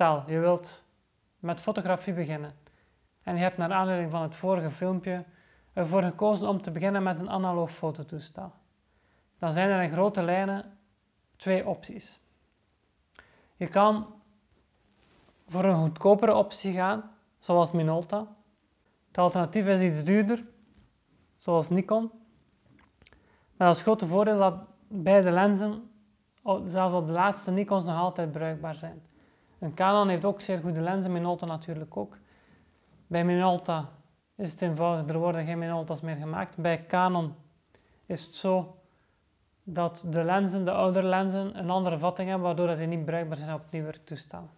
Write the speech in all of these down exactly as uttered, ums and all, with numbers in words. Stel, je wilt met fotografie beginnen en je hebt naar aanleiding van het vorige filmpje ervoor gekozen om te beginnen met een analoog fototoestel. Dan zijn er in grote lijnen twee opties. Je kan voor een goedkopere optie gaan, zoals Minolta. Het alternatief is iets duurder, zoals Nikon. Met als grote voordeel dat beide lenzen, zelfs op de laatste Nikons, nog altijd bruikbaar zijn. Een Canon heeft ook zeer goede lenzen, Minolta natuurlijk ook. Bij Minolta is het eenvoudig, er worden geen Minoltas meer gemaakt. Bij Canon is het zo dat de lenzen, de oudere lenzen, een andere vatting hebben, waardoor die niet bruikbaar zijn op nieuwer toestel.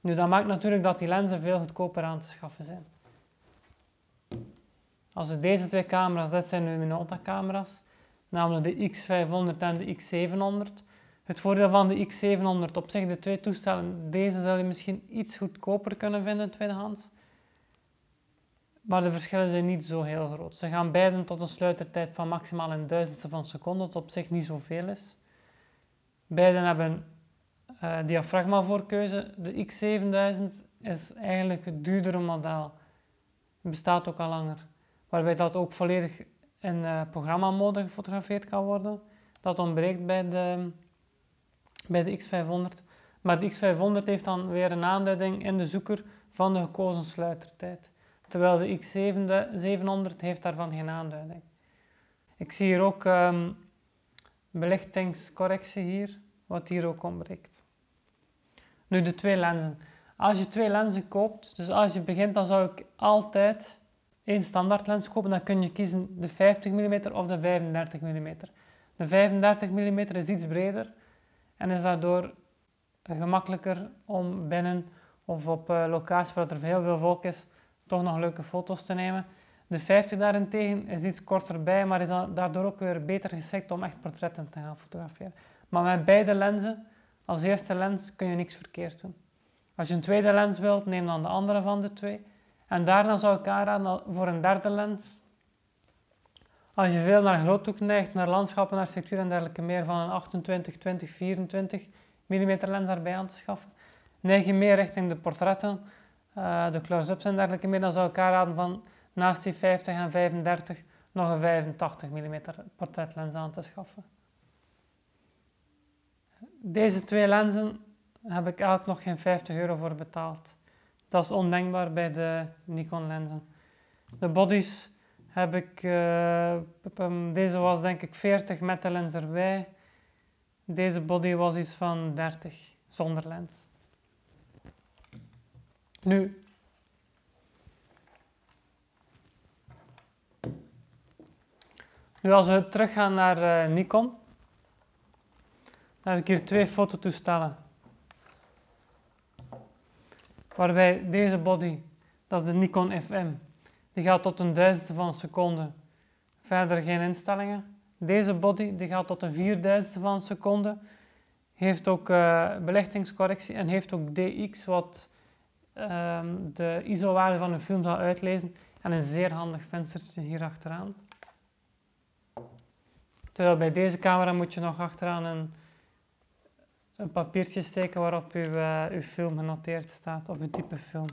Nu, dat maakt natuurlijk dat die lenzen veel goedkoper aan te schaffen zijn. Als we deze twee camera's, dit zijn de Minolta camera's, namelijk de X vijfhonderd en de X zevenhonderd. Het voordeel van de X zevenhonderd op zich, de twee toestellen, deze zal je misschien iets goedkoper kunnen vinden tweedehands. Maar de verschillen zijn niet zo heel groot. Ze gaan beiden tot een sluitertijd van maximaal een duizendste van een seconde, wat op zich niet zoveel is. Beiden hebben uh, diafragma voorkeuze. De X zevenduizend is eigenlijk het duurdere model. Het bestaat ook al langer. Waarbij dat ook volledig in uh, programmamode gefotografeerd kan worden. Dat ontbreekt bij de, bij de X vijfhonderd. Maar de X vijfhonderd heeft dan weer een aanduiding in de zoeker van de gekozen sluitertijd. Terwijl de X zevenhonderd heeft daarvan geen aanduiding. Ik zie hier ook um, belichtingscorrectie hier, wat hier ook ontbreekt. Nu, de twee lenzen. Als je twee lenzen koopt, dus als je begint, dan zou ik altijd één standaard lens kopen. Dan kun je kiezen de vijftig millimeter of de vijfendertig millimeter. De vijfendertig millimeter is iets breder en is daardoor gemakkelijker om binnen of op uh, locaties waar er heel veel volk is, toch nog leuke foto's te nemen. De vijftig daarentegen is iets korter bij, maar is daardoor ook weer beter geschikt om echt portretten te gaan fotograferen. Maar met beide lenzen, als eerste lens, kun je niks verkeerd doen. Als je een tweede lens wilt, neem dan de andere van de twee. En daarna zou ik aanraden voor een derde lens, als je veel naar groot toe neigt, naar landschappen, naar structuur en dergelijke meer, van een achtentwintig, twintig, vierentwintig millimeter lens erbij aan te schaffen. Neig je meer richting de portretten, Uh, de close-ups en dergelijke meer, dan zou ik aanraden van naast die vijftig en vijfendertig nog een vijfentachtig millimeter portretlens aan te schaffen. Deze twee lenzen heb ik eigenlijk nog geen vijftig euro voor betaald. Dat is ondenkbaar bij de Nikon lenzen. De bodies heb ik, uh, deze was denk ik veertig met de lens erbij. Deze body was iets van dertig zonder lens. Nu, nu als we teruggaan naar uh, Nikon, dan heb ik hier twee fototoestellen. Waarbij deze body, dat is de Nikon F M, die gaat tot een duizendste van een seconde, verder geen instellingen. Deze body die gaat tot een vierduizendste van een seconde, heeft ook uh, belichtingscorrectie en heeft ook D X, wat de I S O-waarde van een film zal uitlezen, en een zeer handig venstertje hier achteraan. Terwijl bij deze camera moet je nog achteraan een, een papiertje steken waarop uw, uh, uw film genoteerd staat, of uw type film.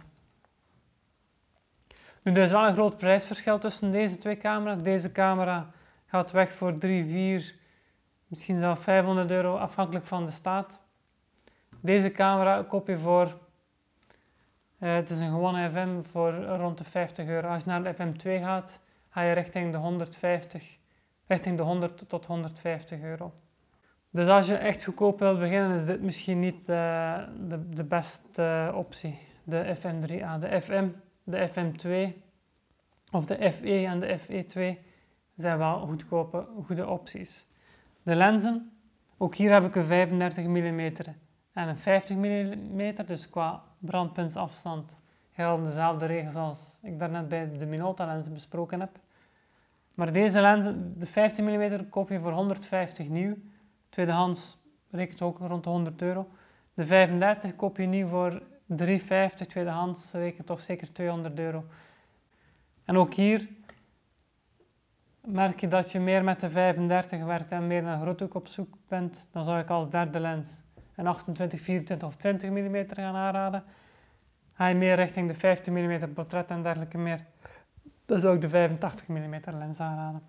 Nu, er is wel een groot prijsverschil tussen deze twee camera's. Deze camera gaat weg voor drie, vier, misschien zelfs vijfhonderd euro, afhankelijk van de staat. Deze camera koop je voor Uh, het is een gewone F M voor rond de vijftig euro. Als je naar de F M twee gaat, ga je richting de honderdvijftig, richting de honderd tot honderdvijftig euro. Dus als je echt goedkoop wilt beginnen, is dit misschien niet uh, de, de beste uh, optie. De F M drie A, de F M, de F M twee of de F E en de F E twee zijn wel goedkope, goede opties. De lenzen, ook hier heb ik een vijfendertig millimeter. En een vijftig millimeter, dus qua brandpuntsafstand gelden dezelfde regels als ik daarnet bij de Minolta lenzen besproken heb. Maar deze lenzen, de vijftien millimeter, koop je voor honderdvijftig nieuw. Tweedehands rekent ook rond de honderd euro. De vijfendertig koop je nieuw voor driehonderdvijftig, tweedehands rekent toch zeker tweehonderd euro. En ook hier merk je dat je meer met de vijfendertig werkt en meer naar groothoek op zoek bent, dan zou ik als derde lens en achtentwintig, vierentwintig of twintig millimeter gaan aanraden. Ga je meer richting de vijftien millimeter portret en dergelijke meer, dan zou ik de vijfentachtig millimeter lens aanraden.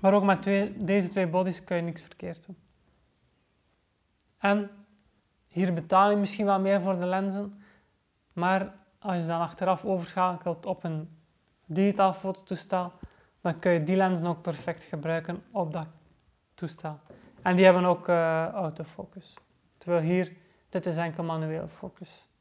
Maar ook met twee, deze twee bodies kun je niks verkeerd doen. En hier betaal je misschien wel meer voor de lenzen, maar als je dan achteraf overschakelt op een digitaal fototoestel, dan kun je die lenzen ook perfect gebruiken op dat toestel. En die hebben ook uh, autofocus. Terwijl hier, dit is enkel manueel focus.